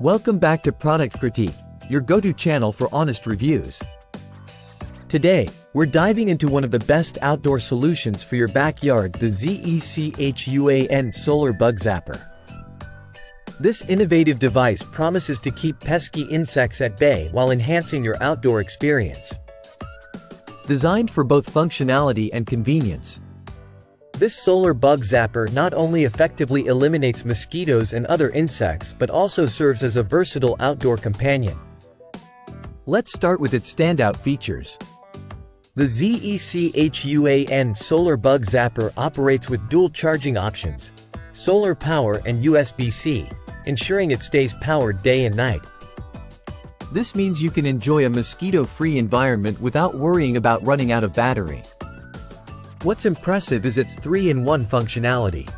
Welcome back to Product Critique, your go-to channel for honest reviews. Today, we're diving into one of the best outdoor solutions for your backyard, the Zechuan Solar Bug Zapper. This innovative device promises to keep pesky insects at bay while enhancing your outdoor experience. Designed for both functionality and convenience, this solar bug zapper not only effectively eliminates mosquitoes and other insects but also serves as a versatile outdoor companion. Let's start with its standout features. The Zechuan Solar Bug Zapper operates with dual charging options, solar power and USB-C, ensuring it stays powered day and night. This means you can enjoy a mosquito-free environment without worrying about running out of battery. What's impressive is its 3-in-1 functionality.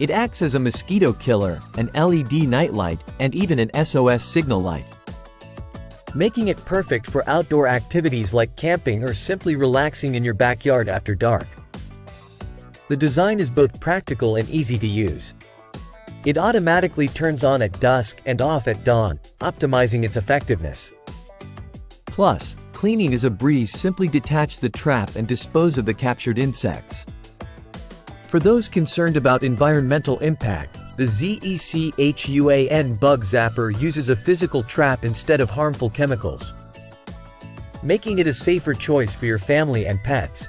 It acts as a mosquito killer, an LED nightlight, and even an SOS signal light, making it perfect for outdoor activities like camping or simply relaxing in your backyard after dark. The design is both practical and easy to use. It automatically turns on at dusk and off at dawn, optimizing its effectiveness. Plus, cleaning is a breeze. Simply detach the trap and dispose of the captured insects. For those concerned about environmental impact, the Zechuan Bug Zapper uses a physical trap instead of harmful chemicals, making it a safer choice for your family and pets.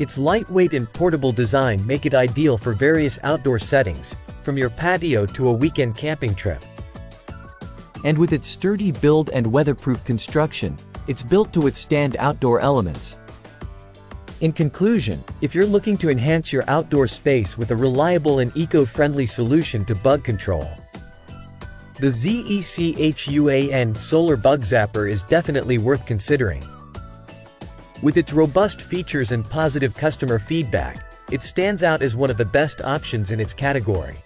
Its lightweight and portable design make it ideal for various outdoor settings, from your patio to a weekend camping trip. And with its sturdy build and weatherproof construction, it's built to withstand outdoor elements. In conclusion, if you're looking to enhance your outdoor space with a reliable and eco-friendly solution to bug control, the Zechuan Solar Bug Zapper is definitely worth considering. With its robust features and positive customer feedback, it stands out as one of the best options in its category.